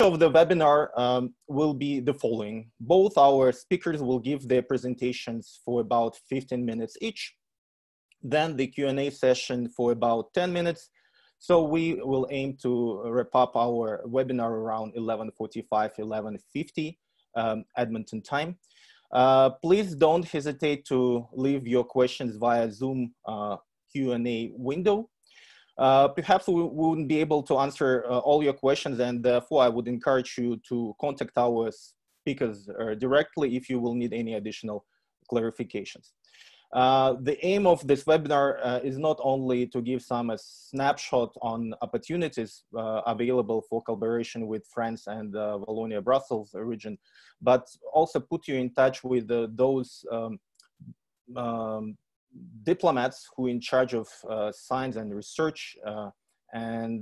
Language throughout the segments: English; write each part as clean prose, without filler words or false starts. Of the webinar will be the following. Both our speakers will give their presentations for about 15 minutes each, then the Q&A session for about 10 minutes. So we will aim to wrap up our webinar around 11:45, 11:50 Edmonton time. Please don't hesitate to leave your questions via Zoom Q&A window. Perhaps we wouldn't be able to answer all your questions, and therefore I would encourage you to contact our speakers directly if you will need any additional clarifications. The aim of this webinar is not only to give some a snapshot on opportunities available for collaboration with France and Wallonia Brussels region, but also put you in touch with those diplomats who are in charge of science and research, and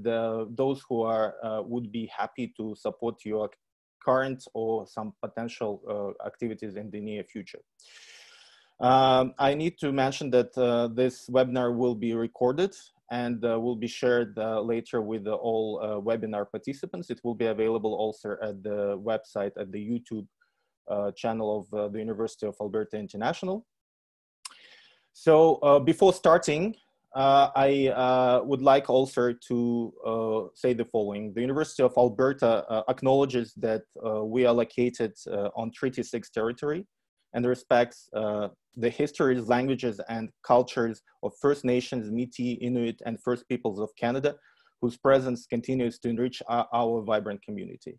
those who are would be happy to support your current or some potential activities in the near future. I need to mention that this webinar will be recorded and will be shared later with all webinar participants. It will be available also at the website, at the YouTube channel of the University of Alberta International. So before starting, I would like also to say the following. The University of Alberta acknowledges that we are located on Treaty 6 territory and respects the histories, languages, and cultures of First Nations, Métis, Inuit, and First Peoples of Canada, whose presence continues to enrich our vibrant community.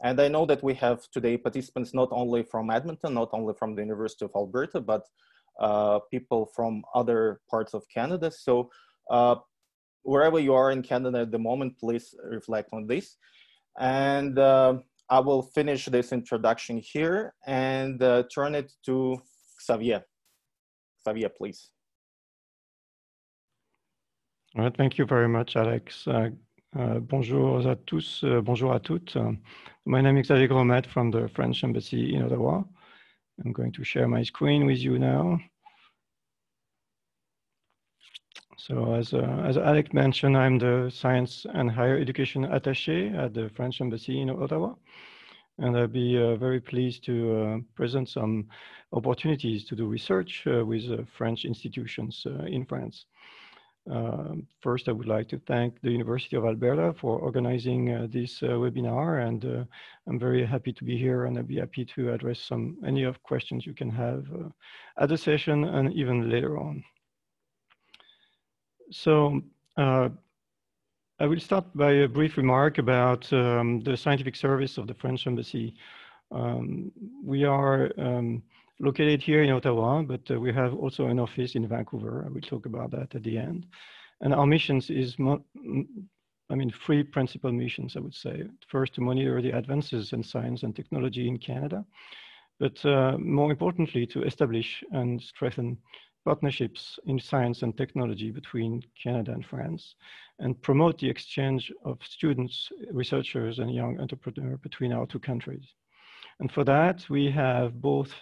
And I know that we have today participants not only from Edmonton, not only from the University of Alberta, but people from other parts of Canada. So wherever you are in Canada at the moment, please reflect on this. And I will finish this introduction here and turn it to Xavier. Xavier, please. All right, thank you very much, Alex. Bonjour à tous, bonjour à toutes. My name is Xavier Grosmaitre from the French Embassy in Ottawa. I'm going to share my screen with you now. So as Alec mentioned, I'm the Science and Higher Education Attaché at the French Embassy in Ottawa. And I'll be very pleased to present some opportunities to do research with French institutions in France. First, I would like to thank the University of Alberta for organizing this webinar, and I'm very happy to be here, and I'll be happy to address any of questions you can have at the session and even later on. So I will start by a brief remark about the scientific service of the French Embassy. We are located here in Ottawa, but we have also an office in Vancouver. I will talk about that at the end. And our missions is, three principal missions, I would say. First, to monitor the advances in science and technology in Canada, but more importantly, to establish and strengthen partnerships in science and technology between Canada and France, and promote the exchange of students, researchers, and young entrepreneurs between our two countries. And for that, we have both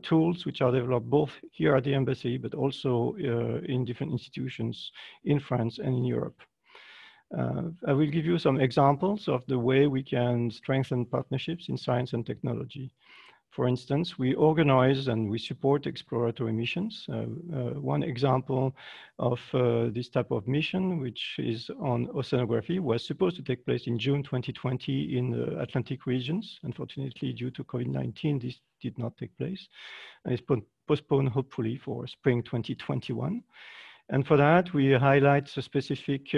tools which are developed both here at the embassy, but also in different institutions in France and in Europe. I will give you some examples of the way we can strengthen partnerships in science and technology. For instance, we organize and we support exploratory missions. One example of this type of mission, which is on oceanography, was supposed to take place in June 2020 in the Atlantic regions. Unfortunately, due to COVID-19, this did not take place, and it's postponed hopefully for spring 2021. And for that, we highlight a specific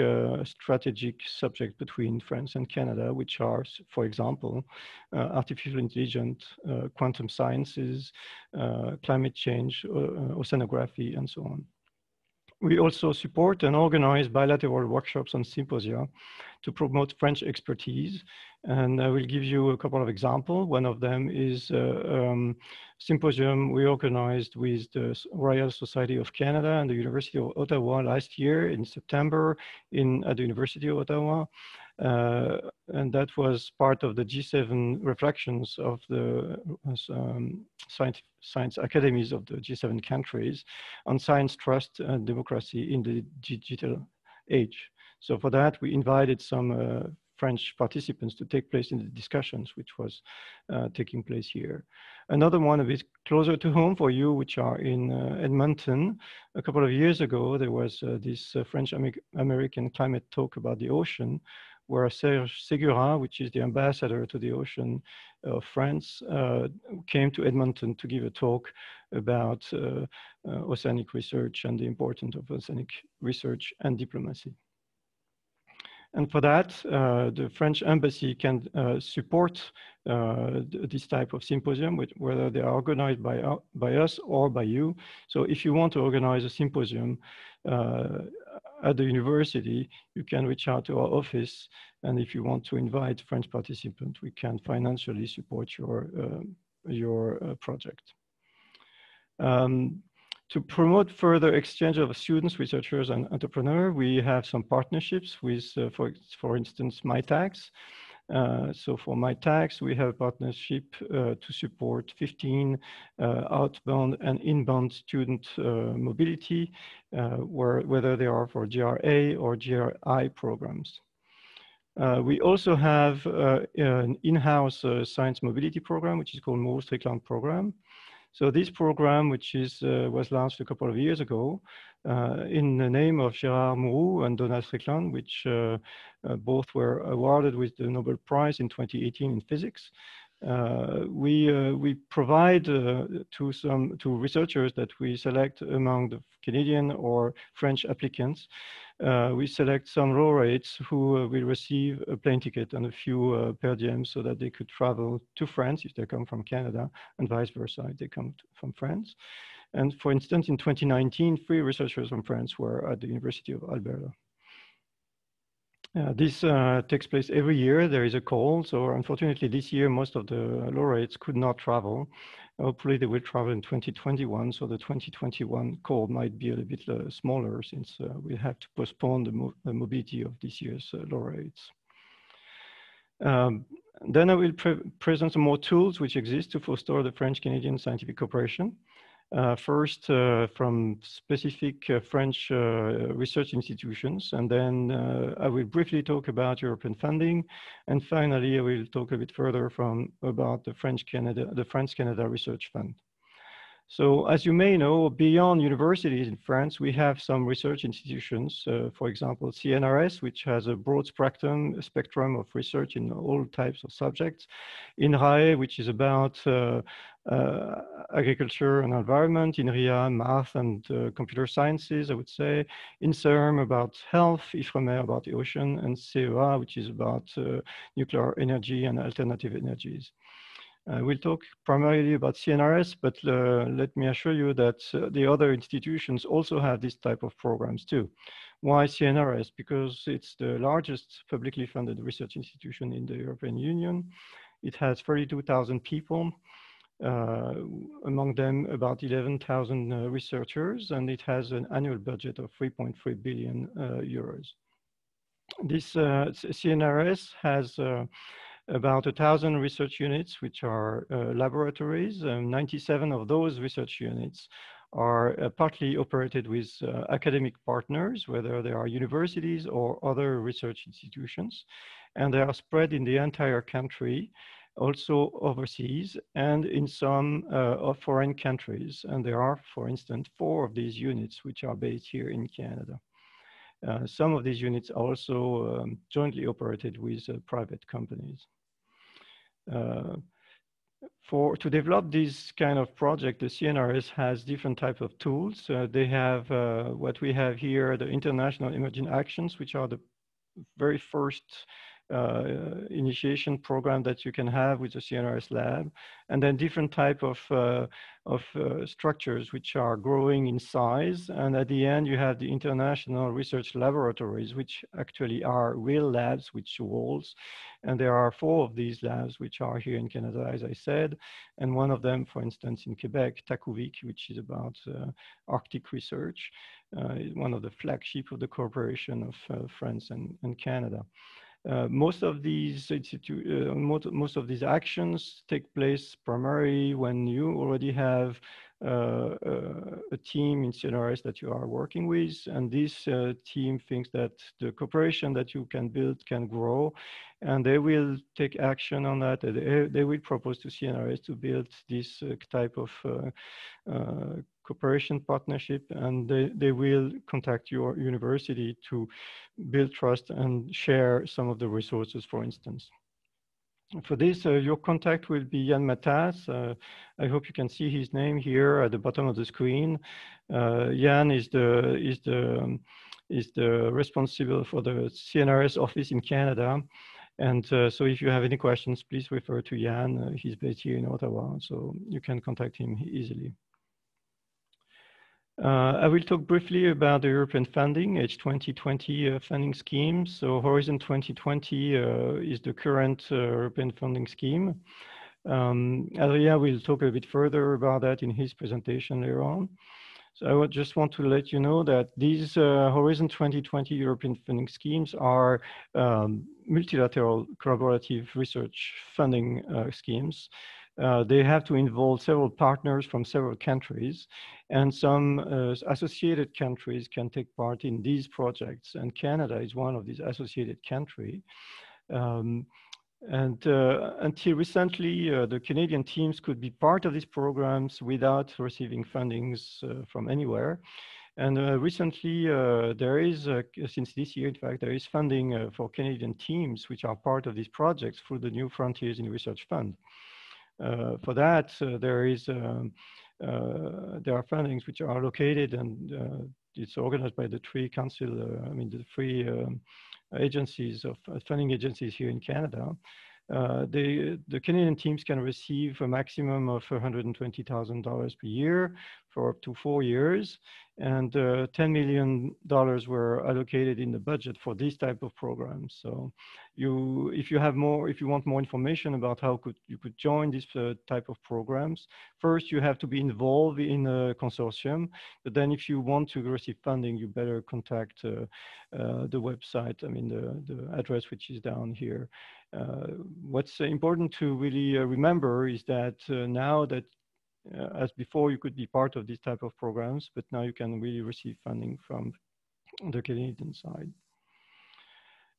strategic subject between France and Canada, which are, for example, artificial intelligence, quantum sciences, climate change, oceanography, and so on. We also support and organize bilateral workshops and symposia to promote French expertise. And I will give you a couple of examples. One of them is a symposium we organized with the Royal Society of Canada and the University of Ottawa last year in September at the University of Ottawa. And that was part of the G7 reflections of the science academies of the G7 countries on science, trust, and democracy in the digital age. So for that, we invited some French participants to take place in the discussions, which was taking place here. Another one a bit closer to home for you, which are in Edmonton. A couple of years ago, there was this French-American climate talk about the ocean, where Serge Segura, which is the ambassador to the ocean of France, came to Edmonton to give a talk about oceanic research and the importance of oceanic research and diplomacy. And for that, the French embassy can support this type of symposium, whether they are organized by us or by you. So if you want to organize a symposium at the university, you can reach out to our office, and if you want to invite French participants, we can financially support your project. To promote further exchange of students, researchers, and entrepreneurs, we have some partnerships with, for instance, Mitacs. So for Mitacs, we have a partnership to support 15 outbound and inbound student mobility, whether they are for GRA or GRI programs. We also have an in-house science mobility program, which is called Mourou-Strickland Program. So this program, which is, was launched a couple of years ago in the name of Gérard Mourou and Donna Strickland, which both were awarded with the Nobel Prize in 2018 in physics. We provide to researchers that we select among the Canadian or French applicants. We select some laureates who will receive a plane ticket and a few per diem so that they could travel to France if they come from Canada, and vice versa if they come from France. And for instance, in 2019, 3 researchers from France were at the University of Alberta. This takes place every year. There is a call. So unfortunately, this year, most of the laureates could not travel. Hopefully, they will travel in 2021. So the 2021 call might be a little bit smaller, since we have to postpone the mobility of this year's laureates. Then I will present some more tools which exist to foster the French-Canadian scientific cooperation. First, from specific French research institutions, and then I will briefly talk about European funding, and finally I will talk a bit further about the France-Canada Research Fund. So, as you may know, beyond universities in France, we have some research institutions, for example, CNRS, which has a broad spectrum of research in all types of subjects. INRAE, which is about agriculture and environment. INRIA, math and computer sciences, I would say. INSERM, about health. IFREMER, about the ocean. And CEA, which is about nuclear energy and alternative energies. We'll talk primarily about CNRS, but let me assure you that the other institutions also have this type of programs too. Why CNRS? Because it's the largest publicly funded research institution in the European Union. It has 32,000 people, among them about 11,000 researchers, and it has an annual budget of 3.3 billion euros. This CNRS has about 1,000 research units, which are laboratories. 97 of those research units are partly operated with academic partners, whether they are universities or other research institutions. And they are spread in the entire country, also overseas, and in some foreign countries. And there are, for instance, 4 of these units which are based here in Canada. Some of these units are also jointly operated with private companies. To develop this kind of project, the CNRS has different types of tools. They have what we have here, the International Emerging Actions, which are the very first initiation program that you can have with the CNRS lab, and then different type of structures which are growing in size. And at the end, you have the international research laboratories, which actually are real labs with walls. And there are 4 of these labs which are here in Canada, as I said, and one of them, for instance, in Quebec, Takuvik, which is about Arctic research, one of the flagship of the cooperation of France and Canada. Most of these actions take place primarily when you already have a team in CNRS that you are working with, and this team thinks that the cooperation that you can build can grow, and they will take action on that. They will propose to CNRS to build this type of cooperation partnership, and they will contact your university to build trust and share some of the resources, for instance. For this, your contact will be Yann Mataz. I hope you can see his name here at the bottom of the screen. Yann is the responsible for the CNRS office in Canada, and so if you have any questions, please refer to Yann. He's based here in Ottawa, so you can contact him easily. I will talk briefly about the European funding, H2020 funding scheme. So Horizon 2020 is the current European funding scheme. Adrien will talk a bit further about that in his presentation later on. So I would just want to let you know that these Horizon 2020 European funding schemes are multilateral collaborative research funding schemes. They have to involve several partners from several countries, and some associated countries can take part in these projects, and Canada is one of these associated countries. Until recently, the Canadian teams could be part of these programs without receiving fundings from anywhere. And recently, there is, since this year, in fact, there is funding for Canadian teams which are part of these projects through the New Frontiers in Research Fund. For that, there are fundings which are allocated, and it's organized by the three council, agencies of funding agencies here in Canada. The Canadian teams can receive a maximum of $120,000 per year for up to 4 years, and $10 million were allocated in the budget for this type of programs. So if you want more information about how you could join this type of programs, first you have to be involved in a consortium, but then if you want to receive funding, you better contact the website, the address which is down here. What's important to really remember is that now that as before you could be part of these type of programs, but now you can really receive funding from the Canadian side.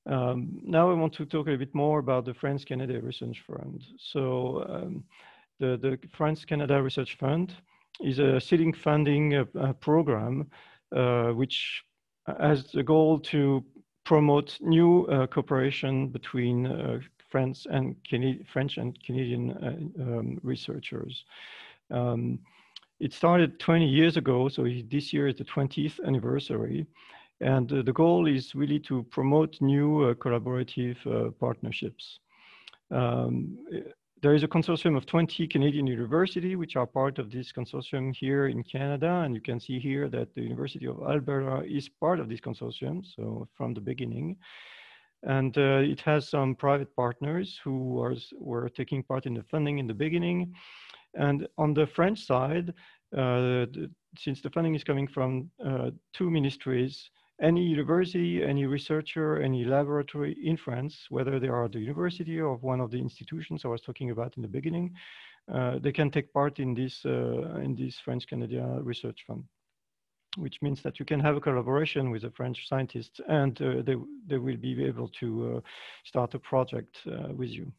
Now I want to talk a bit more about the France-Canada Research Fund. So the France-Canada Research Fund is a seeding funding program which has the goal to promote new cooperation between French and Canadian researchers. It started 20 years ago, so this year is the 20th anniversary, and the goal is really to promote new collaborative partnerships. There is a consortium of 20 Canadian universities which are part of this consortium here in Canada, and you can see here that the University of Alberta is part of this consortium, so from the beginning. And it has some private partners who were taking part in the funding in the beginning. And on the French side, since the funding is coming from two ministries, any university, any researcher, any laboratory in France, whether they are the university or one of the institutions I was talking about in the beginning, they can take part in this France-Canada Research Fund, which means that you can have a collaboration with the French scientists, and they will be able to start a project with you.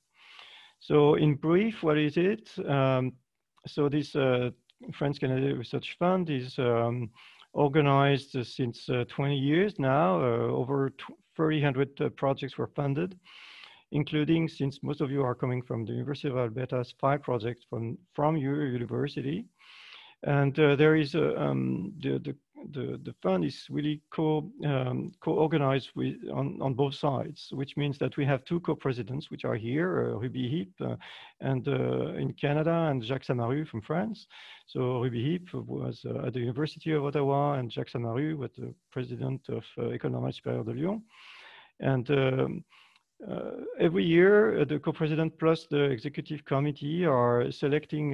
So in brief, what is it? So this France-Canada Research Fund is organized since 20 years now. Over 300 projects were funded, including, since most of you are coming from the University of Alberta's, 5 projects from your university. And there is the fund is really co-organized on both sides, which means that we have 2 co-presidents which are here, Ruby Heap in Canada, and Jacques Samarut from France. So Ruby Heap was at the University of Ottawa, and Jacques Samarut was the president of École Normale Supérieure de Lyon. And every year, the co-president plus the executive committee are selecting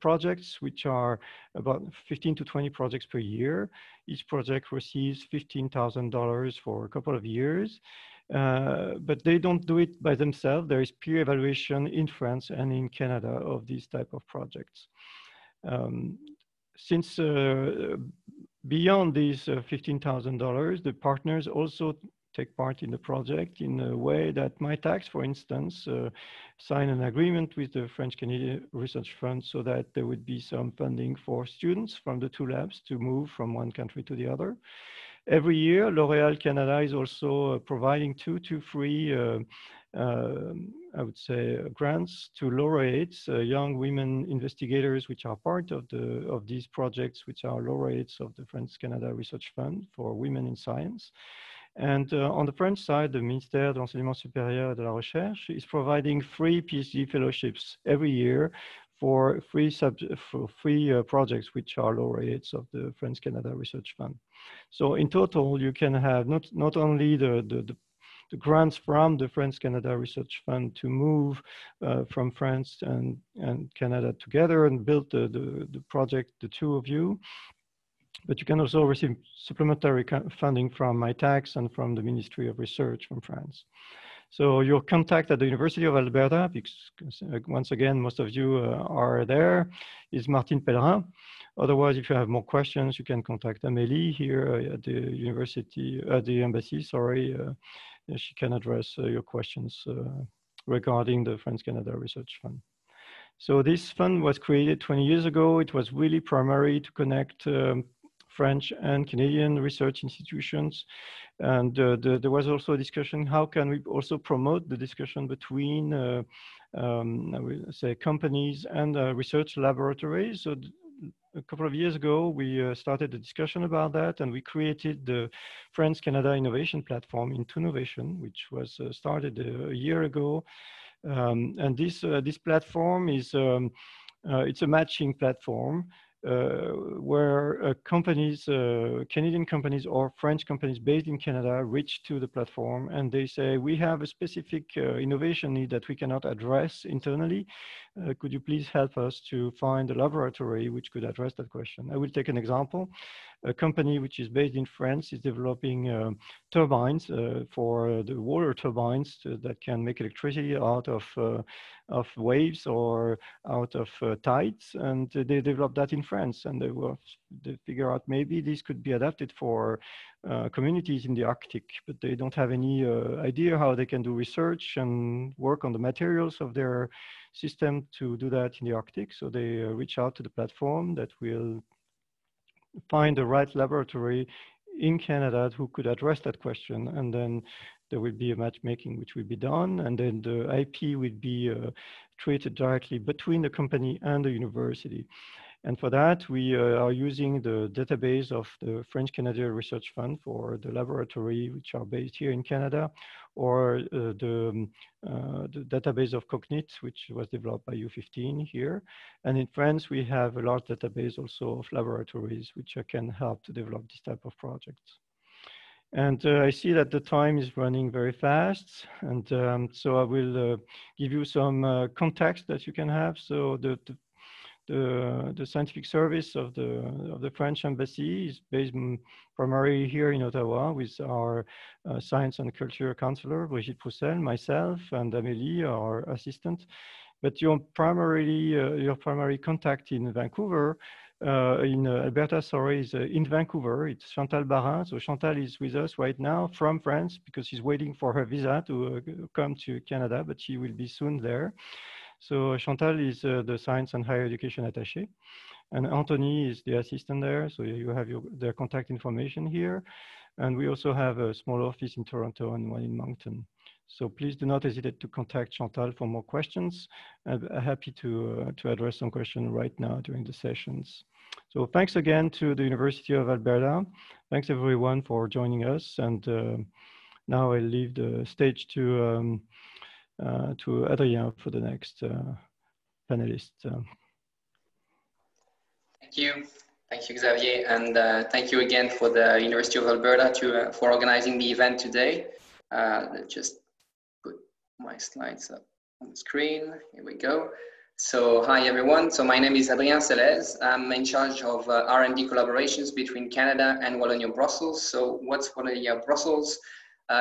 projects, which are about 15 to 20 projects per year. Each project receives $15,000 for a couple of years, but they don't do it by themselves. There is peer evaluation in France and in Canada of these type of projects. Since beyond these $15,000, the partners also take part in the project in a way that Mitacs, for instance, signed an agreement with the French-Canada Research Fund so that there would be some funding for students from the two labs to move from one country to the other. Every year, L'Oréal Canada is also providing two free, I would say, grants to laureates, young women investigators, which are part of these projects, which are laureates of the France-Canada Research Fund for women in science. And on the French side, the Ministère de l'Enseignement Supérieur et de la Recherche is providing free PhD fellowships every year for free projects which are laureates of the France-Canada Research Fund. So in total, you can have not only the grants from the France-Canada Research Fund to move from France and Canada together and build the project, the two of you, but you can also receive supplementary funding from Mitacs and from the Ministry of Research from France. So your contact at the University of Alberta, because once again, most of you are there, is Martine Pellerin. Otherwise, if you have more questions, you can contact Amélie here at the university, at the embassy, sorry. She can address your questions regarding the France-Canada Research Fund. So this fund was created 20 years ago. It was really primary to connect French and Canadian research institutions. And there was also a discussion, how can we also promote the discussion between, I will say, companies and research laboratories. So a couple of years ago, we started a discussion about that, and we created the France-Canada Innovation Platform, Intunovation, which was started a year ago. And this platform is it's a matching platform where companies, Canadian companies or French companies based in Canada reach to the platform and they say, we have a specific innovation need that we cannot address internally. Could you please help us to find a laboratory which could address that question? I will take an example. A company which is based in France is developing turbines for the water turbines that can make electricity out of waves or out of tides, and they developed that in France, and they figure out maybe this could be adapted for communities in the Arctic, but they don't have any idea how they can do research and work on the materials of their system to do that in the Arctic. So they reach out to the platform that will find the right laboratory in Canada who could address that question, and then there will be a matchmaking which will be done, and then the IP will be treated directly between the company and the university. And for that, we are using the database of the French-Canada Research Fund for the laboratory which are based here in Canada, or the database of Cognit, which was developed by U15 here. And in France, we have a large database also of laboratories which can help to develop this type of projects. And I see that the time is running very fast. And so I will give you some context that you can have. So the scientific service of the French embassy is based primarily here in Ottawa with our science and culture counselor, Brigitte Broussel, myself, and Amélie, our assistant. But your primary contact in Vancouver, in Vancouver, it's Chantal Barrin. So Chantal is with us right now from France because she's waiting for her visa to come to Canada, but she will be soon there. So Chantal is the science and higher education attaché, and Anthony is the assistant there. So you have their contact information here. And we also have a small office in Toronto and one in Moncton. So please do not hesitate to contact Chantal for more questions. I'm happy to address some questions right now during the sessions. So thanks again to the University of Alberta. Thanks everyone for joining us. And now I leave the stage to Adrien for the next panelist. Thank you. Thank you, Xavier. And thank you again for the University of Alberta for organizing the event today. Just put my slides up on the screen. Here we go. So hi, everyone. So my name is Adrien Sellez. I'm in charge of R&D collaborations between Canada and Wallonia Brussels. So what's Wallonia Brussels?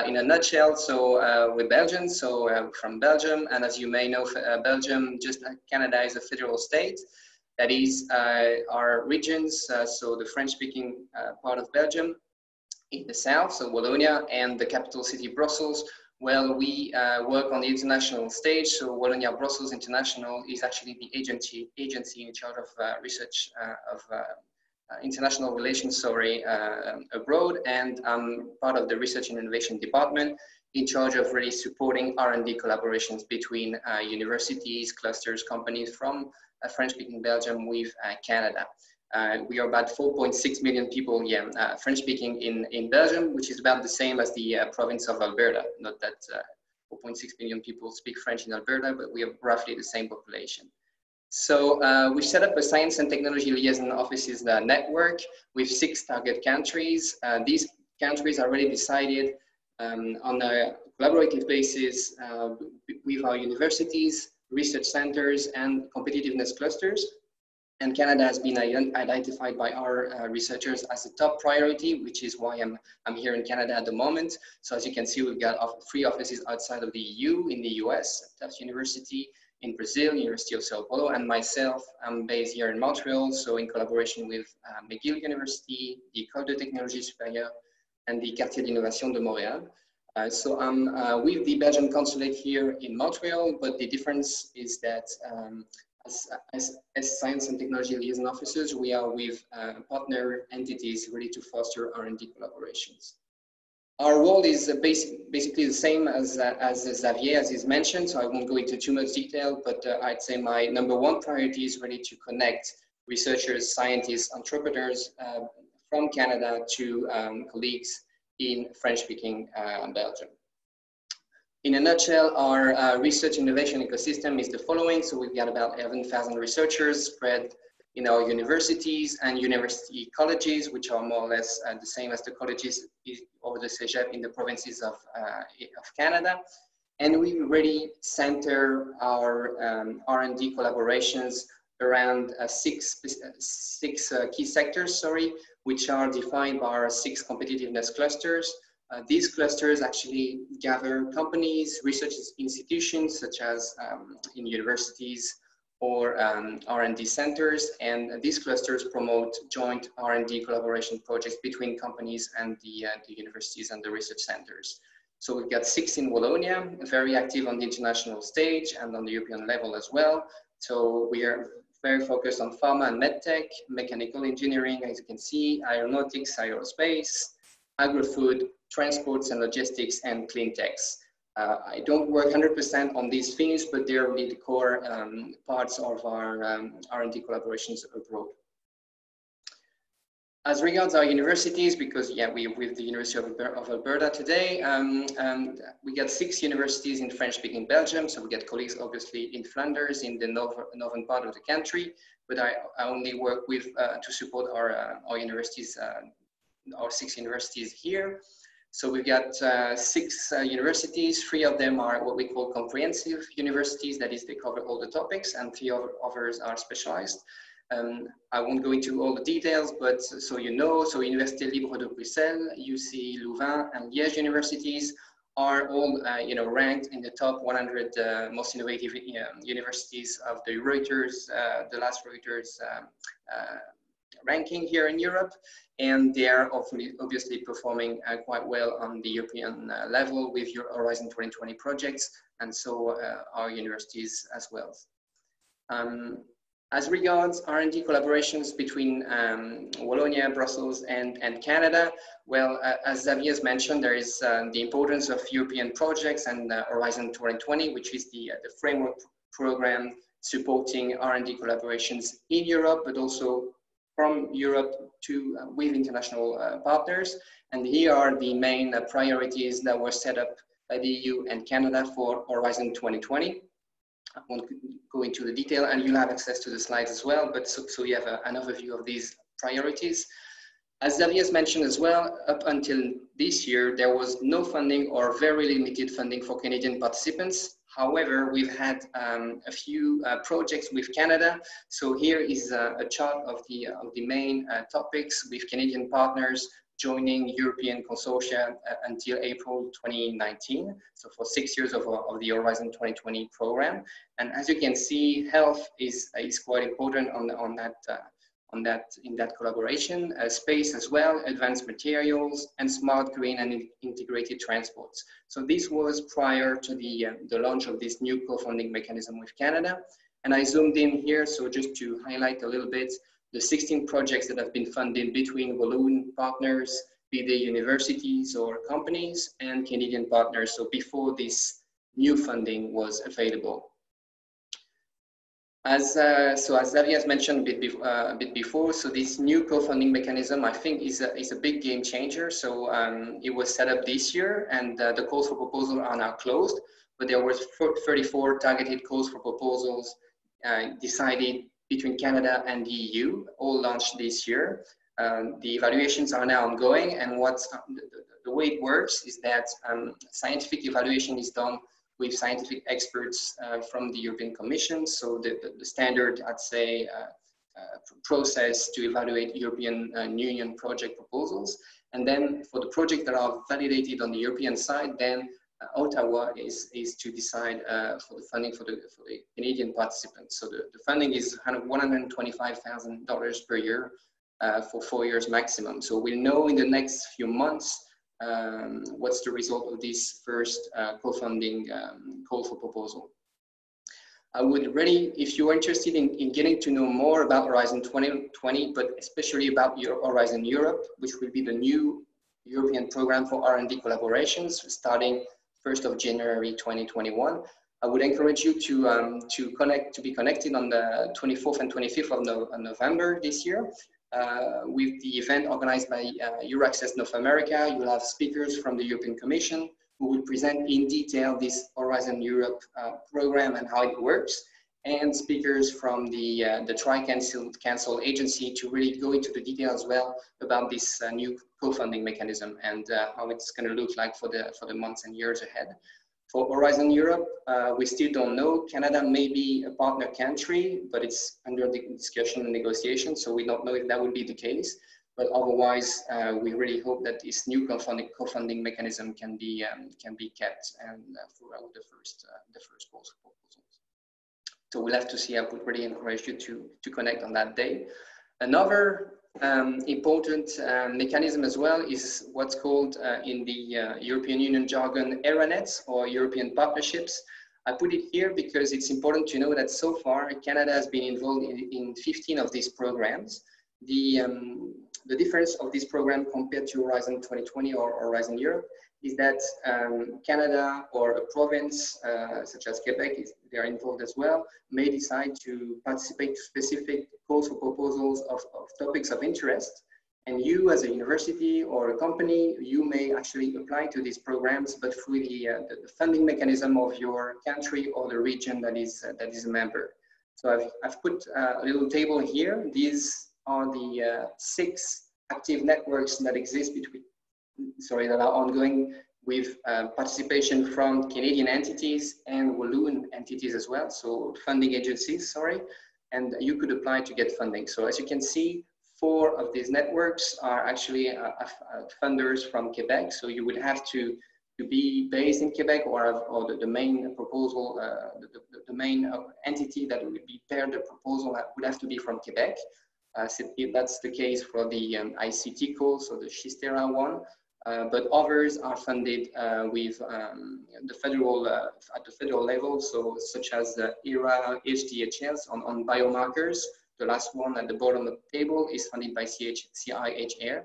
In a nutshell, so we're Belgians, so from Belgium, and as you may know, Belgium, just like Canada, is a federal state, That is our regions, so the French-speaking part of Belgium in the south, so Wallonia, and the capital city Brussels, where we work on the international stage. So Wallonia Brussels International is actually the agency in charge of research of international relations, abroad, and I'm part of the research and innovation department, in charge of really supporting R&D collaborations between universities, clusters, companies from French-speaking Belgium with Canada. We are about 4.6 million people, yeah, French-speaking in Belgium, which is about the same as the province of Alberta. Not that 4.6 million people speak French in Alberta, but we have roughly the same population. So we set up a science and technology liaison offices network with 6 target countries. These countries are already decided on a collaborative basis with our universities, research centers, and competitiveness clusters. And Canada has been identified by our researchers as a top priority, which is why I'm here in Canada at the moment. So as you can see, we've got 3 offices outside of the EU, in the US, Tufts University, in Brazil, University of Sao Paulo, and myself, I'm based here in Montreal. So in collaboration with McGill University, the École de Technologie Supérieure, and the Quartier d'Innovation de Montréal. So I'm with the Belgian Consulate here in Montreal, but the difference is that as science and technology liaison officers, we are with partner entities really to foster R&D collaborations. Our role is basically the same as Xavier, as he's mentioned, so I won't go into too much detail, but I'd say my #1 priority is really to connect researchers, scientists, entrepreneurs from Canada to colleagues in French-speaking Belgium. In a nutshell, our research innovation ecosystem is the following. So we've got about 11,000 researchers spread in our universities and university colleges, which are more or less the same as the colleges or the cégep in the provinces of Canada. And we really center our R&D collaborations around six key sectors, which are defined by our 6 competitiveness clusters. These clusters actually gather companies, research institutions, such as in universities or R&D centers, and these clusters promote joint R&D collaboration projects between companies and the universities and the research centers. So we've got 6 in Wallonia, very active on the international stage and on the European level as well. So we are very focused on pharma and medtech, mechanical engineering, as you can see, aeronautics, aerospace, agri-food, transports and logistics, and clean techs. I don't work 100% on these themes, but they're really the core parts of our R&D collaborations abroad. As regards our universities, because yeah, we're with the University of Alberta today, we got 6 universities in French-speaking Belgium, so we get colleagues obviously in Flanders, in the northern part of the country, but I only work with, to support our universities, our 6 universities here. So we've got 6 universities, 3 of them are what we call comprehensive universities, that is they cover all the topics, and 3 others are specialized. I won't go into all the details, but so you know, so Université Libre de Bruxelles, UC Louvain, and Liège universities are all, ranked in the top 100 most innovative universities of the Reuters, the last Reuters ranking here in Europe, and they are obviously performing quite well on the European level with your Horizon 2020 projects, and so our universities as well. As regards R&D collaborations between Wallonia, Brussels, and Canada, well, as Xavier's mentioned, there is the importance of European projects and Horizon 2020, which is the framework program supporting R&D collaborations in Europe, but also from Europe to with international partners. And here are the main priorities that were set up by the EU and Canada for Horizon 2020. I won't go into the detail, and you'll have access to the slides as well, but so you have an overview of these priorities. As Xavier's mentioned as well, up until this year, there was no funding or very limited funding for Canadian participants. However, we've had a few projects with Canada. So here is a chart of the main topics with Canadian partners joining European consortia until April 2019, so for 6 years of the Horizon 2020 program. And as you can see, health is quite important in that collaboration, space as well, advanced materials, and smart green and integrated transports. So this was prior to the launch of this new co-funding mechanism with Canada. And I zoomed in here, so just to highlight a little bit the 16 projects that have been funded between Walloon partners, be they universities or companies, and Canadian partners, so before this new funding was available. As Xavier has mentioned a bit before, so this new co-funding mechanism, I think, is a big game changer. So it was set up this year, and the calls for proposal are now closed, but there were 34 targeted calls for proposals decided between Canada and the EU, all launched this year. The evaluations are now ongoing, and the way it works is that scientific evaluation is done with scientific experts from the European Commission. So the standard, I'd say, process to evaluate European Union project proposals. And then for the projects that are validated on the European side, then Ottawa is to decide for the funding for the Canadian participants. So the funding is $125,000 per year for 4 years maximum. So we'll know in the next few months what's the result of this first co-funding call for proposal. I would really, if you're interested in getting to know more about Horizon 2020, but especially about your Horizon Europe, which will be the new European program for R&D collaborations starting 1st of January 2021, I would encourage you to be connected on the 24th and 25th of November this year. With the event organized by Euraccess North America, you'll have speakers from the European Commission who will present in detail this Horizon Europe program and how it works, and speakers from the Tri-Council agency to really go into the detail as well about this new co-funding mechanism and how it's going to look like for the months and years ahead. For Horizon Europe, we still don't know. Canada may be a partner country, but it's under discussion and negotiation, so we don't know if that will be the case. But otherwise, we really hope that this new co-funding mechanism can be kept and for the first calls for proposals. So we'll have to see. I would really encourage you to connect on that day. Another important mechanism as well is what's called in the European Union jargon ERANETs, or European Partnerships. I put it here because it's important to know that so far Canada has been involved in 15 of these programs. The difference of this program compared to Horizon 2020 or Horizon Europe is that Canada or a province such as Quebec, they are involved as well, may decide to participate to specific calls for proposals of topics of interest. And you as a university or a company, you may actually apply to these programs, but through the funding mechanism of your country or the region that is a member. So I've put a little table here. These are the 6 active networks that exist that are ongoing with participation from Canadian entities and Walloon entities as well, so funding agencies, and you could apply to get funding. So as you can see, 4 of these networks are actually funders from Quebec, so you would have to be based in Quebec or the main proposal, the main entity that would be paired the proposal would have to be from Quebec. That's the case for the ICT call, so the Chistera one. But others are funded with at the federal level, so such as the INRIA, HDHS on biomarkers. The last one at the bottom of the table is funded by CIHR.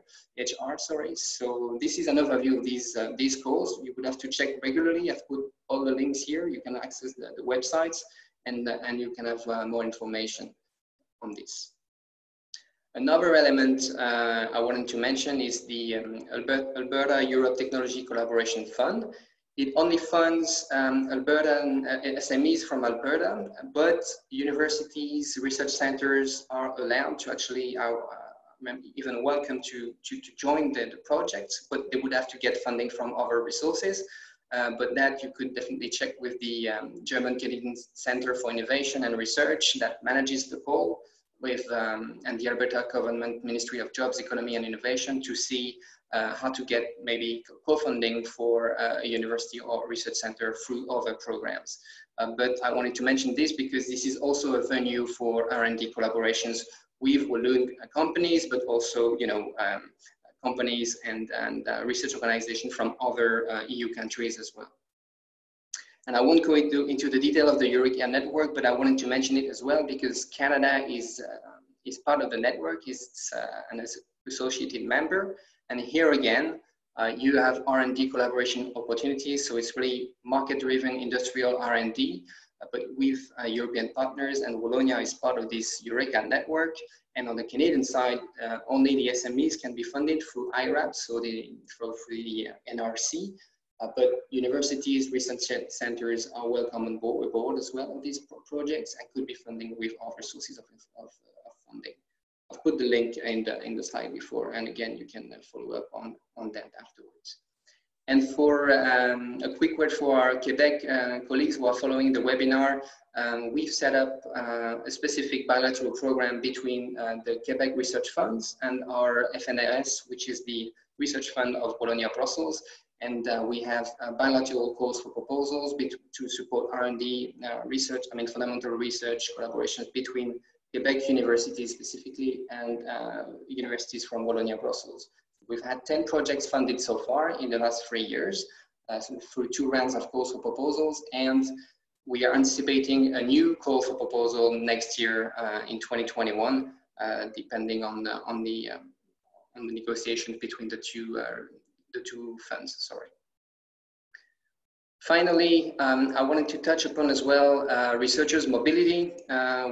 So this is an overview of these calls. You would have to check regularly. I've put all the links here. You can access the websites, and you can have more information on this. Another element I wanted to mention is the Alberta Europe Technology Collaboration Fund. It only funds Albertan SMEs from Alberta, but universities, research centers are allowed to actually, even welcome to join the projects, but they would have to get funding from other resources. But that you could definitely check with the German Canadian Center for Innovation and Research that manages the call, and the Alberta Government Ministry of Jobs, Economy and Innovation to see how to get maybe co-funding for a university or research center through other programs. But I wanted to mention this because this is also a venue for R&D collaborations with Walloon companies, but also, you know, companies and research organizations from other EU countries as well. And I won't go into the detail of the Eureka network, but I wanted to mention it as well because Canada is part of the network, is an associated member. And here again, you have R&D collaboration opportunities. So it's really market-driven industrial R&D, but with European partners, and Wallonia is part of this Eureka network. And on the Canadian side, only the SMEs can be funded through IRAP, so through the NRC. But universities, research centers are welcome on board as well on these projects and could be funding with other sources of funding. I've put the link in the slide before, and again, you can follow up on that afterwards. And for a quick word for our Quebec colleagues who are following the webinar, we've set up a specific bilateral program between the Quebec Research Funds and our FNRS, which is the Research Fund of Wallonia Brussels. And we have bilateral calls for proposals to support R&D research, I mean, fundamental research collaborations between Quebec universities specifically and universities from Wallonia Brussels. We've had 10 projects funded so far in the last 3 years through 2 rounds of calls for proposals, and we are anticipating a new call for proposal next year in 2021, depending on the negotiations between the two funds, sorry. Finally, I wanted to touch upon as well researchers' mobility.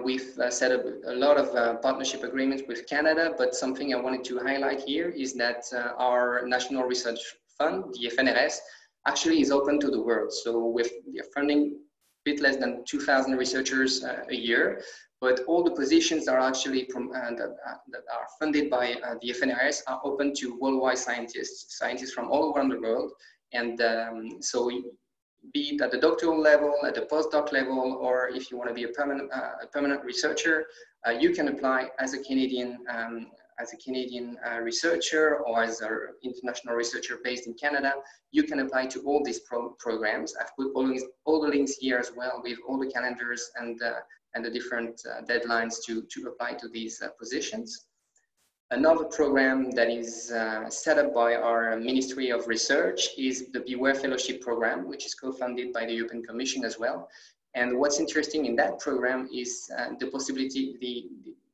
We've set up a lot of partnership agreements with Canada, but something I wanted to highlight here is that our National Research Fund, the FNRS, actually is open to the world. So we're funding a bit less than 2,000 researchers a year, but all the positions that are actually that are funded by the FNRS are open to worldwide scientists from all around the world. And so be it at the doctoral level, at the postdoc level, or if you want to be a permanent researcher, you can apply as a Canadian researcher or as an international researcher based in Canada. You can apply to all these programs. I've put all the links here as well with all the calendars and the different deadlines to apply to these positions. Another program that is set up by our Ministry of Research is the Beware Fellowship Program, which is co-funded by the European Commission as well. And what's interesting in that program is the possibility,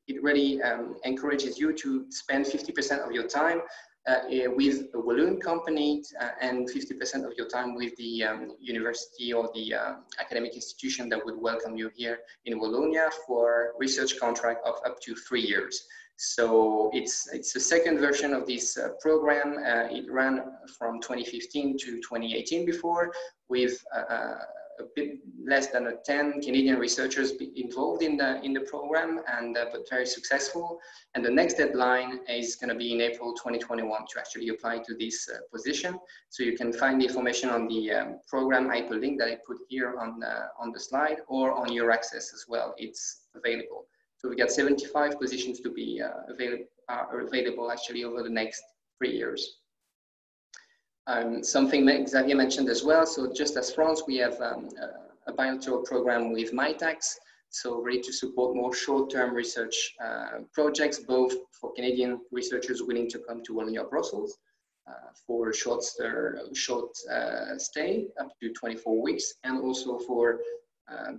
it really encourages you to spend 50% of your time with a Walloon company and 50% of your time with the university or the academic institution that would welcome you here in Wallonia for research contract of up to 3 years. So it's the second version of this program. It ran from 2015 to 2018 before, with a bit less than 10 Canadian researchers involved in the program, and but very successful. And the next deadline is going to be in April 2021 to actually apply to this position. So you can find the information on the program hyperlink that I put here on the slide, or on your access as well. It's available. So we got 75 positions to be available actually over the next 3 years. Something Xavier mentioned as well. So just as France, we have a bilateral program with Mitacs. So ready to support more short-term research projects, both for Canadian researchers willing to come to Wallonia Brussels for a short stay up to 24 weeks, and also for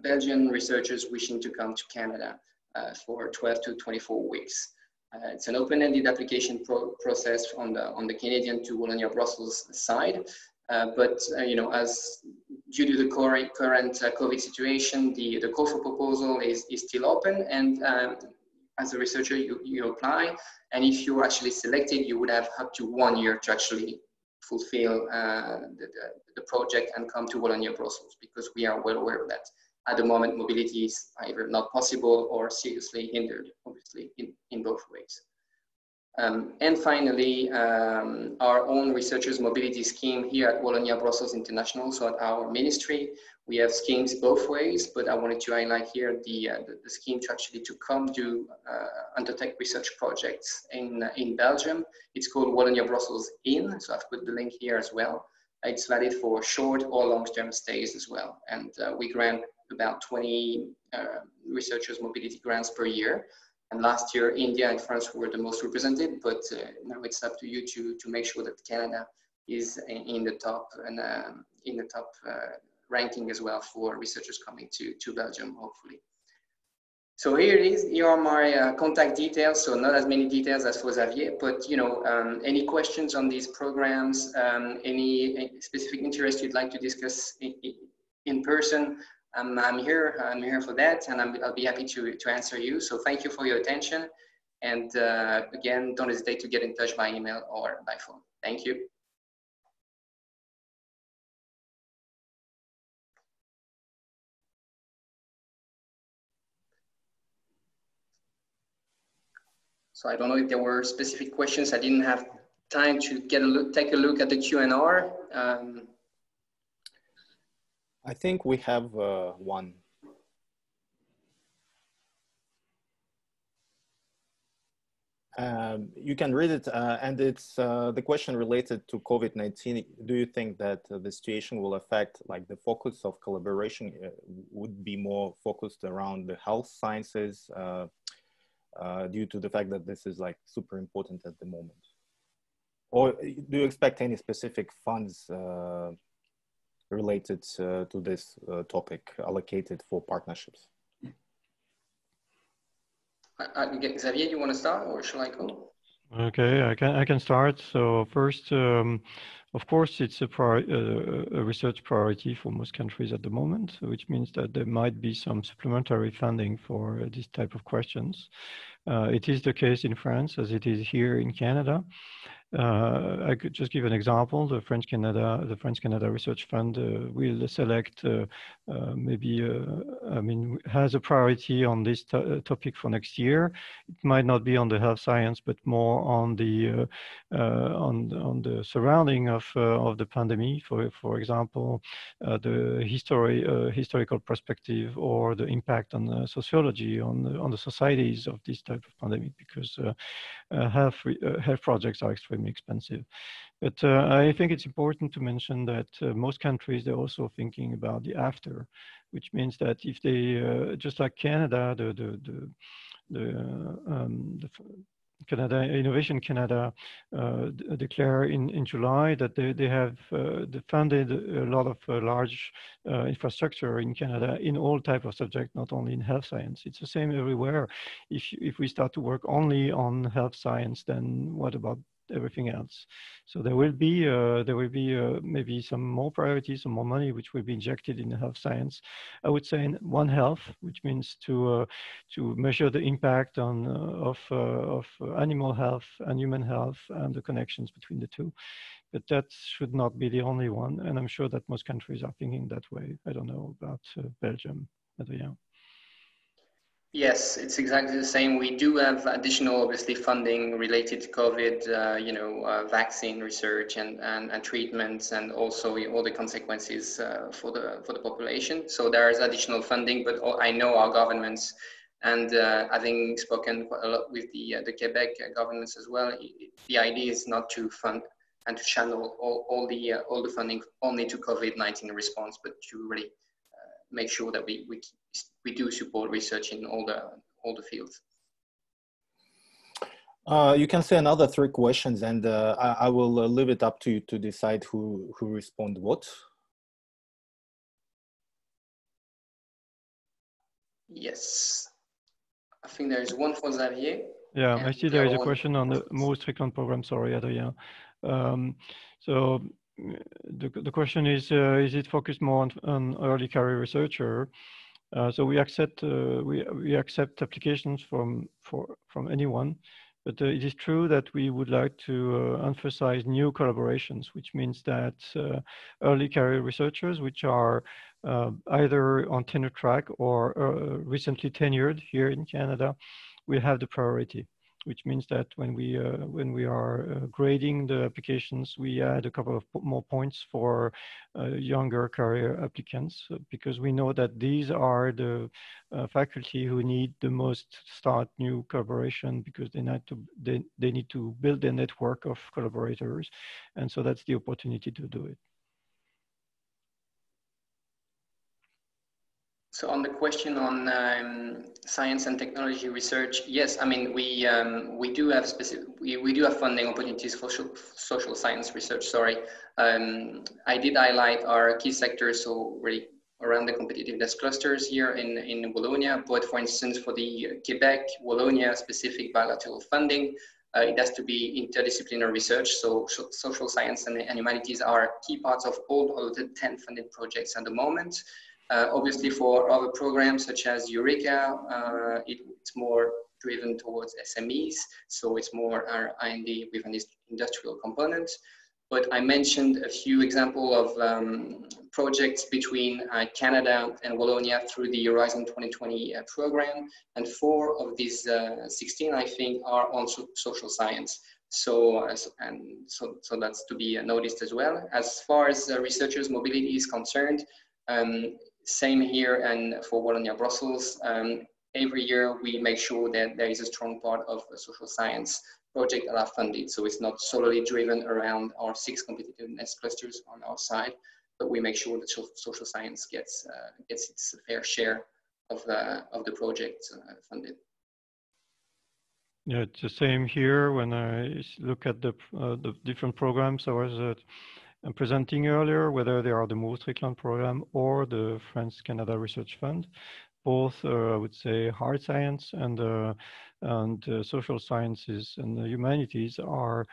Belgian researchers wishing to come to Canada for 12 to 24 weeks. It's an open-ended application process on the Canadian to Wallonia Brussels side, but you know, as due to the current COVID situation, the call for proposal is still open, and as a researcher you apply, and if you're actually selected, you would have up to 1 year to actually fulfill the project and come to Wallonia Brussels, because we are well aware of that. At the moment, mobility is either not possible or seriously hindered, obviously, in both ways. And finally, our own researchers' mobility scheme here at Wallonia Brussels International, so at our ministry, We have schemes both ways, but I wanted to highlight here the scheme to actually to come to undertake research projects in Belgium. It's called Wallonia Brussels In, so I've put the link here as well. It's valid for short or long-term stays as well. And we grant about 20 researchers mobility grants per year. And last year, India and France were the most represented, but now it's up to you to make sure that Canada is in the top and in the top ranking as well for researchers coming to Belgium, hopefully. So here it is, here are my contact details. So not as many details as for Xavier, but you know, any questions on these programs, any specific interest you'd like to discuss in person, I'm here for that, and I'll be happy to answer you. So thank you for your attention. And again, don't hesitate to get in touch by email or by phone. Thank you. So I don't know if there were specific questions. I didn't have time to get a look, take a look at the Q&R. I think we have one. You can read it, and it's the question related to COVID-19. Do you think that the situation will affect, like, the focus of collaboration would be more focused around the health sciences, due to the fact that this is, like, super important at the moment? Or do you expect any specific funds related to this topic allocated for partnerships? Xavier, you want to start, or shall I go? Okay, I can start. So first, of course, it's a research priority for most countries at the moment, which means that there might be some supplementary funding for this type of questions. It is the case in France as it is here in Canada. I could just give an example. The French-Canada Research Fund will select, has a priority on this topic for next year. It might not be on the health science, but more on the surrounding of the pandemic. For example, the historical perspective or the impact on sociology on the societies of this type of pandemic, because health projects are extremely expensive. But I think it's important to mention that most countries, they're also thinking about the after, which means that if they, just like Canada, the Canada Innovation Canada declare in July that they have funded a lot of large infrastructure in Canada in all type of subjects, not only in health science. It's the same everywhere. If we start to work only on health science, then what about everything else? So there will be maybe some more priorities, some more money, which will be injected in health science. I would say in One Health, which means to measure the impact on of animal health and human health and the connections between the two. But that should not be the only one, and I'm sure that most countries are thinking that way. I don't know about Belgium, Adrien. Yes, it's exactly the same. We do have additional, obviously, funding related to COVID, vaccine research and treatments, and also all the consequences for the population. So there is additional funding, but I know our governments, and having spoken a lot with the Quebec governments as well, the idea is not to fund and to channel all the funding only to COVID-19 response, but to really make sure that we do support research in all the fields. You can say another three questions, and I will leave it up to you to decide who respond what. Yes, I think there is one for Xavier. Yeah, I see there is a question on the Mourou-Strickland program. Sorry, Adrien. So the question is it focused more on early career researcher? So we accept applications from anyone, but it is true that we would like to emphasize new collaborations, which means that early career researchers, which are either on tenure track or recently tenured here in Canada, will have the priority. which means that when we are grading the applications, we add a couple of more points for younger career applicants, because we know that these are the faculty who need the most to start new collaboration, because they need to build a network of collaborators, and so that's the opportunity to do it. So on the question on science and technology research, yes, I mean we do have funding opportunities for social science research. Sorry, I did highlight our key sectors, so really around the competitiveness clusters here in Wallonia. But for instance, for the Quebec Wallonia specific bilateral funding, it has to be interdisciplinary research. So social science and humanities are key parts of all of the 10 funded projects at the moment. Obviously, for other programs such as Eureka, it's more driven towards SMEs, so it's more our R&D with an industrial component. But I mentioned a few examples of projects between Canada and Wallonia through the Horizon 2020 program, and 4 of these 16, I think, are on social science. So that's to be noticed as well. As far as researchers' mobility is concerned, same here, and for Wallonia Brussels, every year we make sure that there is a strong part of social science projects that are funded. So it's not solely driven around our 6 competitiveness clusters on our side, but we make sure that social science gets its fair share of the projects funded. Yeah, it's the same here. When I look at the different programs, I was I'm presenting earlier, whether they are the Mourou-Strickland Program or the France-Canada Research Fund. Both, I would say, hard science and social sciences and the humanities are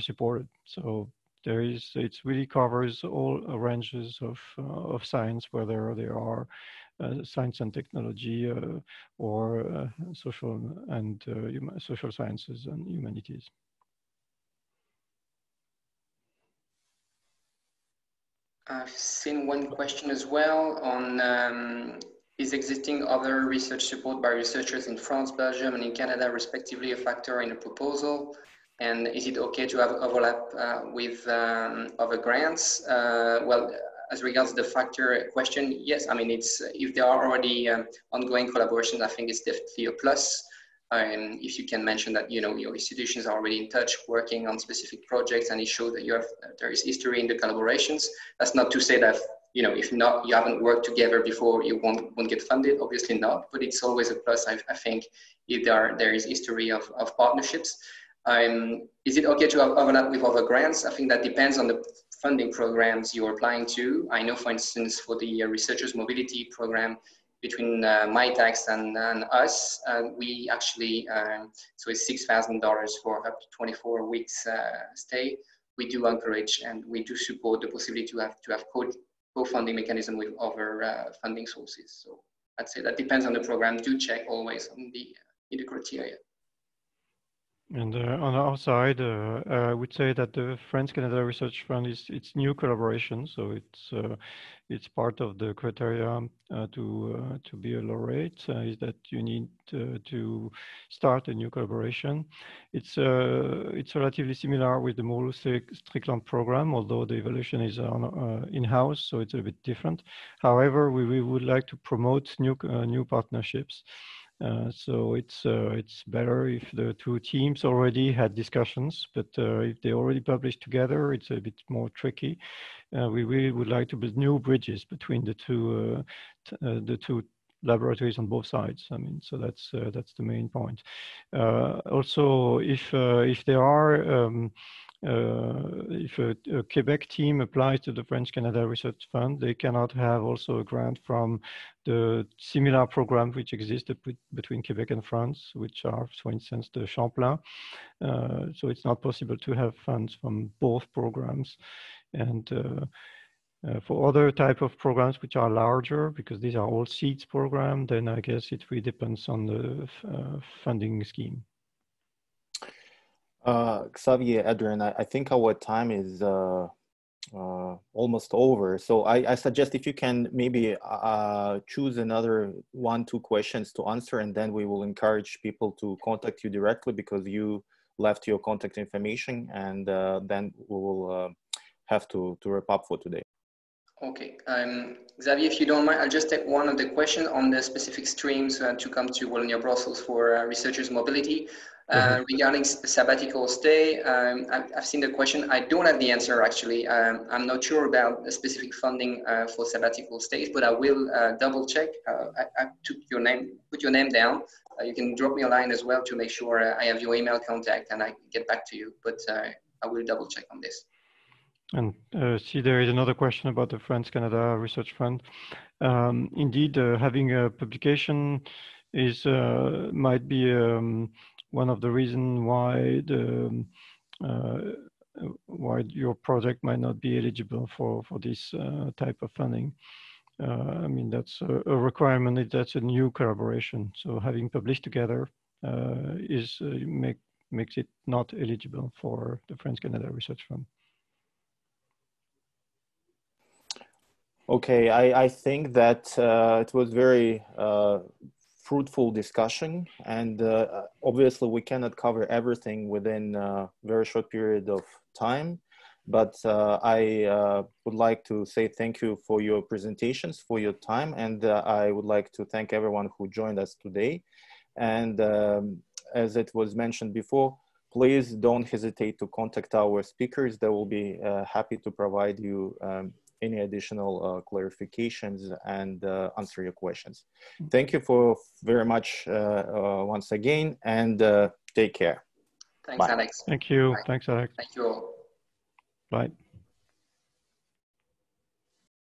supported. So there is, it really covers all ranges of science, whether they are science and technology or social and social sciences and humanities. I've seen one question as well on is existing other research support by researchers in France, Belgium, and in Canada, respectively, a factor in a proposal? And is it okay to have overlap with other grants? Well, as regards the factor question, yes. I mean, it's if there are already ongoing collaborations, I think it's definitely a plus. And if you can mention that, you know, your institutions are already in touch, working on specific projects, and it shows that you have there is history in the collaborations. That's not to say that, you know, if not you haven't worked together before, you won't get funded. Obviously not, but it's always a plus. I think if there is history of partnerships. Is it okay to have overlap with other grants? I think that depends on the funding programs you're applying to. I know, for instance, for the researchers mobility program, between Mitacs and us, we actually, so it's $6,000 for up to 24 weeks stay. We do encourage and we do support the possibility to have co-funding mechanism with other funding sources. So I'd say that depends on the program. Do check always on the criteria. And on our side, I would say that the France-Canada Research Fund is its new collaboration, so it's part of the criteria to be a laureate is that you need to start a new collaboration. It's relatively similar with the Mourou-Strickland program, although the evaluation is in-house, so it's a bit different. However, we would like to promote new partnerships. So it's better if the two teams already had discussions, but if they already published together, it's a bit more tricky. We really would like to build new bridges between the two laboratories on both sides. I mean, so that's the main point. Also, if there are if a Quebec team applies to the French-Canada Research Fund, they cannot have also a grant from the similar programs which exist between Quebec and France, which are, for instance, the Champlain. So it's not possible to have funds from both programs. And for other type of programs which are larger, because these are all seeds program, then I guess it really depends on the funding scheme. Xavier, Adrien, I think our time is almost over. So I suggest if you can maybe choose another one, two questions to answer, and then we will encourage people to contact you directly because you left your contact information, and then we will have to wrap up for today. Okay, Xavier, if you don't mind, I'll just take one of the questions on the specific streams to come to Wallonia Brussels for researchers' mobility. Regarding sabbatical stay, I've seen the question. I don't have the answer, actually. I'm not sure about the specific funding for sabbatical stays, but I will double check. I took your name, put your name down. You can drop me a line as well to make sure I have your email contact and I can get back to you, but I will double check on this. And see, there is another question about the France-Canada Research Fund. Indeed, having a publication is might be one of the reasons why your project might not be eligible for this type of funding. I mean, that's a requirement if that's a new collaboration. So having published together makes it not eligible for the France-Canada Research Fund. Okay, I think that it was very fruitful discussion, and obviously we cannot cover everything within a very short period of time, but I would like to say thank you for your presentations, for your time, and I would like to thank everyone who joined us today. And as it was mentioned before, please don't hesitate to contact our speakers. They will be happy to provide you any additional clarifications and answer your questions. Thank you for very much once again, and take care. Thanks, Alex. Thank you. Thanks, Alex. Thank you all. Bye.